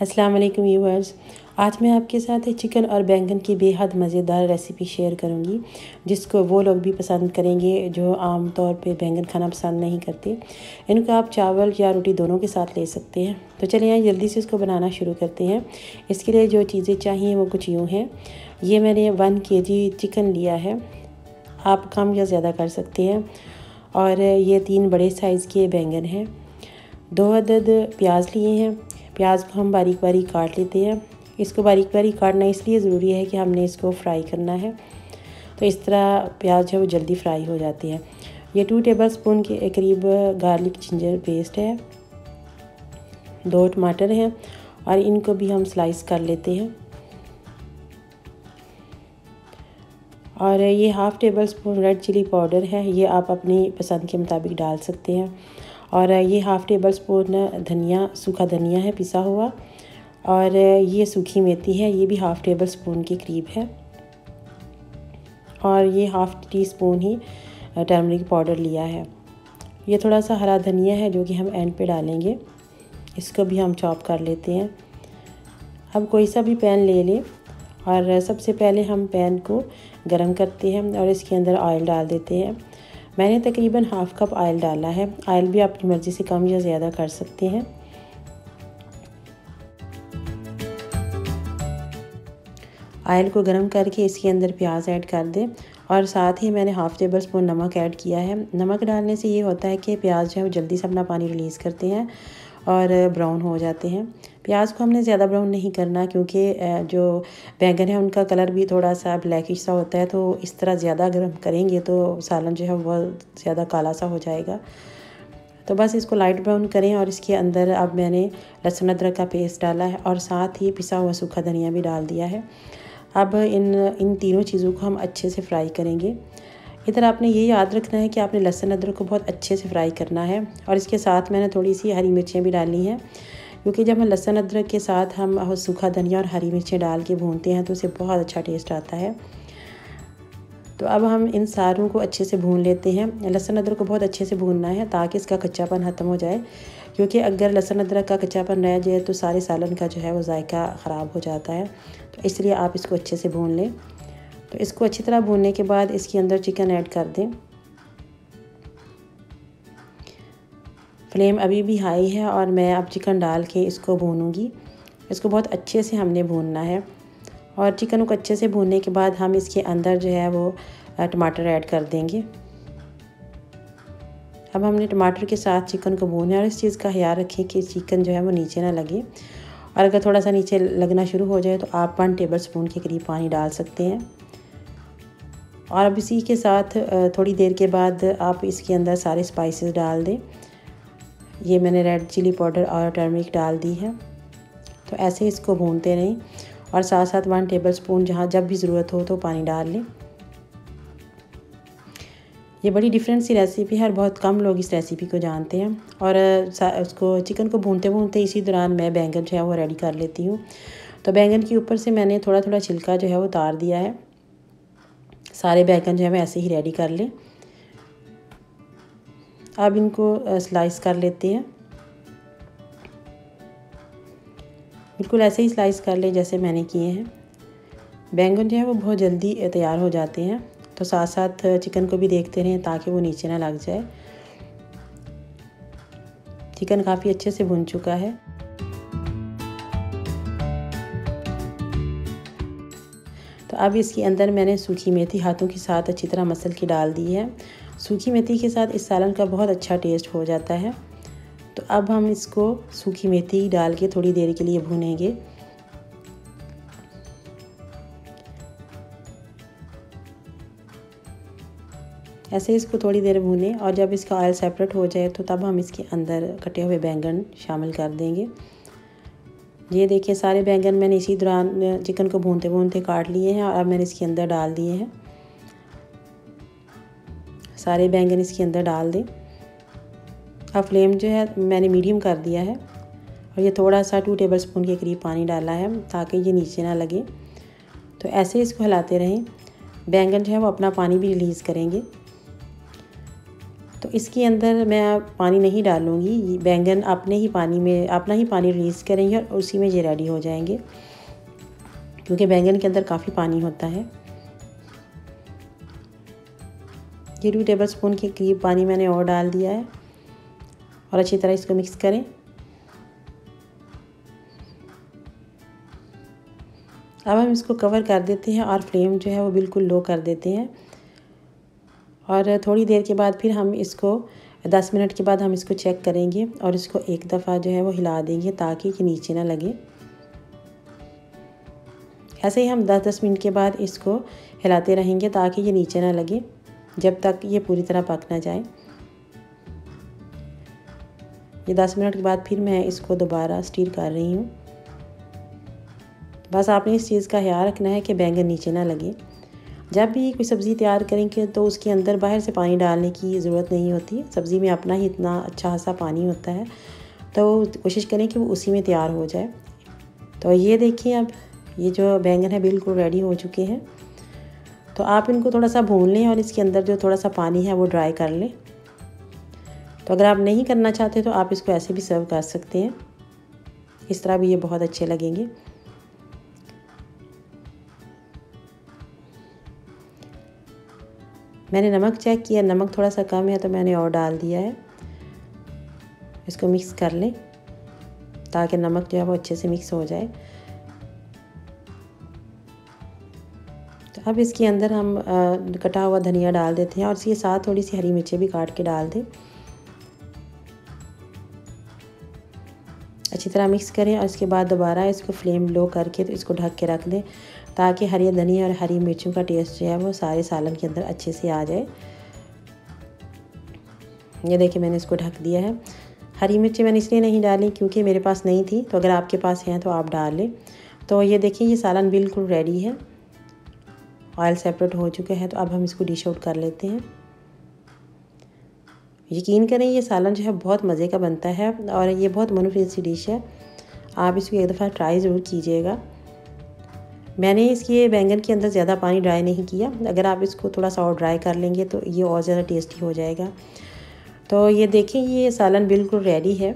अस्सलाम वालेकुम व्यूअर्स, आज मैं आपके साथ चिकन और बैंगन की बेहद मज़ेदार रेसिपी शेयर करूंगी, जिसको वो लोग भी पसंद करेंगे जो आम तौर पे बैंगन खाना पसंद नहीं करते। इनको आप चावल या रोटी दोनों के साथ ले सकते हैं। तो चलिए जल्दी से इसको बनाना शुरू करते हैं। इसके लिए जो चीज़ें चाहिए वो कुछ यूँ हैं। ये मैंने 1 kg चिकन लिया है, आप कम या ज़्यादा कर सकते हैं। और ये 3 बड़े साइज़ के बैंगन हैं। 2 अदद प्याज लिए हैं। प्याज को हम बारीक बारीक काट लेते हैं। इसको बारीक बारीक काटना इसलिए ज़रूरी है कि हमने इसको फ्राई करना है, तो इस तरह प्याज है वो जल्दी फ्राई हो जाती है। ये 2 टेबलस्पून के करीब गार्लिक जिंजर पेस्ट है। 2 टमाटर हैं और इनको भी हम स्लाइस कर लेते हैं। और ये 1/2 टेबलस्पून रेड चिली पाउडर है, ये आप अपनी पसंद के मुताबिक डाल सकते हैं। और ये 1/2 टेबलस्पून धनिया, सूखा धनिया है पिसा हुआ। और ये सूखी मेथी है, ये भी 1/2 टेबलस्पून के करीब है। और ये 1/2 टी स्पून ही टर्मरिक पाउडर लिया है। ये थोड़ा सा हरा धनिया है जो कि हम एंड पे डालेंगे, इसको भी हम चॉप कर लेते हैं। अब कोई सा भी पैन ले लें और सबसे पहले हम पैन को गरम करते हैं और इसके अंदर ऑयल डाल देते हैं। मैंने तकरीबन 1/2 कप ऑयल डाला है। ऑयल भी अपनी मर्ज़ी से कम या ज़्यादा कर सकते हैं। ऑयल को गर्म करके इसके अंदर प्याज ऐड कर दें और साथ ही मैंने 1/2 टेबलस्पून नमक ऐड किया है। नमक डालने से ये होता है कि प्याज जो है वो जल्दी से अपना पानी रिलीज़ करते हैं और ब्राउन हो जाते हैं। प्याज को हमने ज़्यादा ब्राउन नहीं करना, क्योंकि जो बैंगन है उनका कलर भी थोड़ा सा ब्लैकिश सा होता है, तो इस तरह ज़्यादा गर्म करेंगे तो सालन जो है वह ज़्यादा काला सा हो जाएगा। तो बस इसको लाइट ब्राउन करें। और इसके अंदर अब मैंने लहसुन अदरक का पेस्ट डाला है और साथ ही पिसा हुआ सूखा धनिया भी डाल दिया है। अब इन तीनों चीज़ों को हम अच्छे से फ्राई करेंगे। इधर आपने ये याद रखना है कि आपने लहसुन अदरक को बहुत अच्छे से फ्राई करना है। और इसके साथ मैंने थोड़ी सी हरी मिर्चें भी डाली हैं, क्योंकि जब हम लहसुन अदरक के साथ हम सूखा धनिया और हरी मिर्चें डाल के भूनते हैं तो उसे बहुत अच्छा टेस्ट आता है। तो अब हम इन सारों को अच्छे से भून लेते हैं। लहसुन अदरक को बहुत अच्छे से भूनना है ताकि इसका कच्चापन ख़त्म हो जाए, क्योंकि अगर लहसुन अदरक का कच्चापन रह जाए तो सारे सालन का जो है वो जायका ख़राब हो जाता है। तो इसलिए आप इसको अच्छे से भून लें। तो इसको अच्छी तरह भूनने के बाद इसके अंदर चिकन ऐड कर दें। फ्लेम अभी भी हाई है और मैं अब चिकन डाल के इसको भूनूंगी। इसको बहुत अच्छे से हमने भूनना है। और चिकन को अच्छे से भूनने के बाद हम इसके अंदर जो है वो टमाटर ऐड कर देंगे। अब हमने टमाटर के साथ चिकन को भूना है। और इस चीज़ का ख्याल रखें कि चिकन जो है वो नीचे ना लगे, और अगर थोड़ा सा नीचे लगना शुरू हो जाए तो आप 1 टेबलस्पून के करीब पानी डाल सकते हैं। और अब इसी के साथ थोड़ी देर के बाद आप इसके अंदर सारे स्पाइसेस डाल दें। ये मैंने रेड चिली पाउडर और टर्मरिक डाल दी है। तो ऐसे इसको भूनते रहें और साथ साथ 1 टेबलस्पून जब भी ज़रूरत हो तो पानी डाल लें। ये बड़ी डिफरेंट सी रेसिपी है और बहुत कम लोग इस रेसिपी को जानते हैं। और उसको चिकन को भूनते भूनते इसी दौरान मैं बैंगन जो है वो रेडी कर लेती हूँ। तो बैंगन के ऊपर से मैंने थोड़ा थोड़ा छिलका जो है वो उतार दिया है। सारे बैंगन जो है मैं ऐसे ही रेडी कर लें। अब इनको स्लाइस कर लेते हैं। बिल्कुल ऐसे ही स्लाइस कर लें जैसे मैंने किए हैं। बैंगन जो है वो बहुत जल्दी तैयार हो जाते हैं। तो साथ साथ चिकन को भी देखते रहें ताकि वो नीचे ना लग जाए। चिकन काफ़ी अच्छे से भुन चुका है। तो अब इसके अंदर मैंने सूखी मेथी हाथों के साथ अच्छी तरह मसल के डाल दी है। सूखी मेथी के साथ इस सालन का बहुत अच्छा टेस्ट हो जाता है। तो अब हम इसको सूखी मेथी डाल के थोड़ी देर के लिए भूनेंगे। ऐसे इसको थोड़ी देर भूनें और जब इसका ऑयल सेपरेट हो जाए तो तब हम इसके अंदर कटे हुए बैंगन शामिल कर देंगे। ये देखिए सारे बैंगन मैंने इसी दौरान चिकन को भूनते भूनते काट लिए हैं और अब मैंने इसके अंदर डाल दिए हैं। सारे बैंगन इसके अंदर डाल दें। अब फ्लेम जो है मैंने मीडियम कर दिया है और ये थोड़ा सा 2 टेबलस्पून के करीब पानी डाला है ताकि ये नीचे ना लगे। तो ऐसे इसको हिलाते रहें। बैंगन जो है वो अपना पानी भी रिलीज़ करेंगे। तो इसके अंदर मैं पानी नहीं डालूँगी, बैंगन अपना ही पानी रिलीज़ करेंगे और उसी में ये रेडी हो जाएंगे, क्योंकि बैंगन के अंदर काफ़ी पानी होता है। ये 2 टेबलस्पून के करीब पानी मैंने और डाल दिया है और अच्छी तरह इसको मिक्स करें। अब हम इसको कवर कर देते हैं और फ्लेम जो है वो बिल्कुल लो कर देते हैं और थोड़ी देर के बाद फिर हम इसको 10 मिनट के बाद हम इसको चेक करेंगे और इसको एक दफ़ा जो है वो हिला देंगे ताकि कि नीचे ना लगे। ऐसे ही हम 10-10 मिनट के बाद इसको हिलाते रहेंगे ताकि ये नीचे ना लगे, जब तक ये पूरी तरह पक ना जाए। ये 10 मिनट के बाद फिर मैं इसको दोबारा स्टीर कर रही हूँ। बस आपने इस चीज़ का ख्याल रखना है कि बैंगन नीचे ना लगे। जब भी कोई सब्ज़ी तैयार करेंगे तो उसके अंदर बाहर से पानी डालने की ज़रूरत नहीं होती, सब्ज़ी में अपना ही इतना अच्छा खासा पानी होता है, तो कोशिश करें कि वो उसी में तैयार हो जाए। तो ये देखिए अब ये जो बैंगन है बिल्कुल रेडी हो चुके हैं। तो आप इनको थोड़ा सा भून लें और इसके अंदर जो थोड़ा सा पानी है वो ड्राई कर लें। तो अगर आप नहीं करना चाहते तो आप इसको ऐसे भी सर्व कर सकते हैं, इस तरह भी ये बहुत अच्छे लगेंगे। मैंने नमक चेक किया, नमक थोड़ा सा कम है तो मैंने और डाल दिया है। इसको मिक्स कर लें ताकि नमक जो है वो अच्छे से मिक्स हो जाए। तो अब इसके अंदर हम कटा हुआ धनिया डाल देते हैं और इसके साथ थोड़ी सी हरी मिर्चें भी काट के डाल दें। अच्छी तरह मिक्स करें और इसके बाद दोबारा इसको फ्लेम लो करके तो इसको ढक के रख दें ताकि हरी धनिया और हरी मिर्चों का टेस्ट जो है वो सारे सालन के अंदर अच्छे से आ जाए। ये देखिए मैंने इसको ढक दिया है। हरी मिर्चें मैंने इसलिए नहीं डाली क्योंकि मेरे पास नहीं थी, तो अगर आपके पास हैं तो आप डाल लें। तो ये देखिए ये सालन बिल्कुल रेडी है, ऑयल सेपरेट हो चुके हैं। तो अब हम इसको डिश आउट कर लेते हैं। यकीन करें ये सालन जो है बहुत मज़े का बनता है और ये बहुत मनफी सी डिश है, आप इसको एक दफ़ा ट्राई ज़रूर कीजिएगा। मैंने इसके बैंगन के अंदर ज़्यादा पानी ड्राई नहीं किया, अगर आप इसको थोड़ा सा और ड्राई कर लेंगे तो ये और ज़्यादा टेस्टी हो जाएगा। तो ये देखें ये सालन बिल्कुल रेडी है।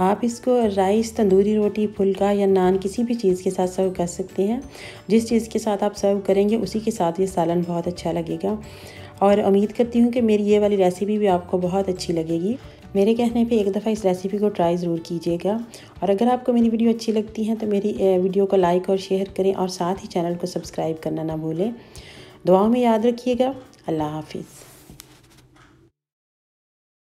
आप इसको राइस, तंदूरी रोटी, फुल्का या नान किसी भी चीज़ के साथ सर्व कर सकते हैं। जिस चीज़ के साथ आप सर्व करेंगे उसी के साथ ये सालन बहुत अच्छा लगेगा। और उम्मीद करती हूँ कि मेरी ये वाली रेसिपी भी आपको बहुत अच्छी लगेगी। मेरे कहने पे एक दफ़ा इस रेसिपी को ट्राई ज़रूर कीजिएगा। और अगर आपको मेरी वीडियो अच्छी लगती है तो मेरी वीडियो को लाइक और शेयर करें और साथ ही चैनल को सब्सक्राइब करना ना भूलें। दुआओं में याद रखिएगा। अल्लाह हाफिज़।